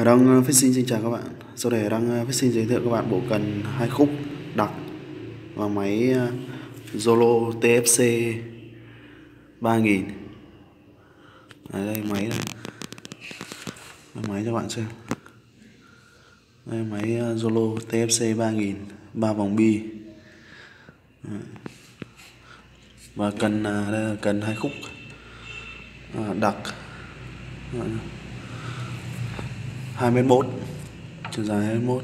Hải Đăng Fishing xin chào các bạn. Sau đây Hải Đăng Fishing giới thiệu các bạn bộ cần 2 khúc đặc và máy Zolo TFC 3000. Đây máy này. Đây, máy cho bạn xem. Đây máy Zolo TFC 3000, 3 vòng bi. Và cần đây là cần 2 khúc đặc 2m1, chiều dài 2m1.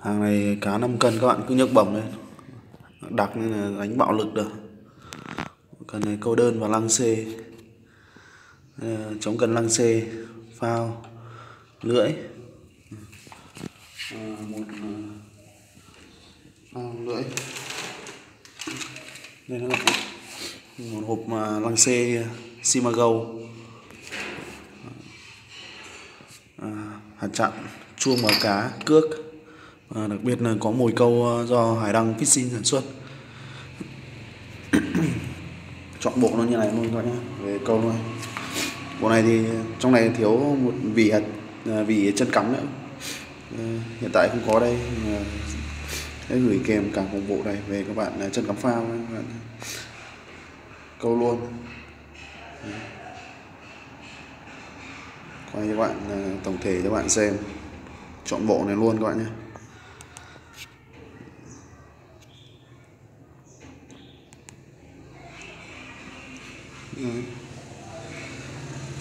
Hàng này cá 5 cân các bạn cứ nhấc bổng lên, đặc nên là đánh bạo lực được. Cần này câu đơn và lăng C, chống cần lăng C, phao, lưỡi, một phao lưỡi. Đây là một hộp lăng C Simago, hạt chặn, chuông báo cá, cước, đặc biệt là có mồi câu do Hải Đăng Fishing sản xuất. Chọn bộ nó như này luôn các bạn nhé, về câu luôn. Bộ này thì trong này thiếu một vỉ chân cắm nữa, hiện tại không có đây. Để gửi kèm cả một bộ này về các bạn, chân cắm phao các bạn. Câu luôn. Quay các bạn tổng thể cho các bạn xem. Chọn bộ này luôn các bạn nhé.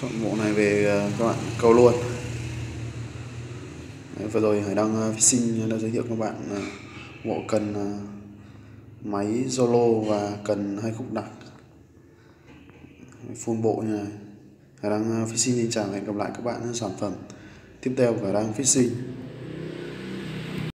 Chọn bộ này về các bạn câu luôn. Đấy, vừa rồi Hải Đăng Fishing đã giới thiệu các bạn bộ cần máy Zolo và cần 2 khúc đặc full bộ như này. Hải Đăng Fishing xin chào và hẹn gặp lại các bạn ở sản phẩm tiếp theo của Hải Đăng Fishing.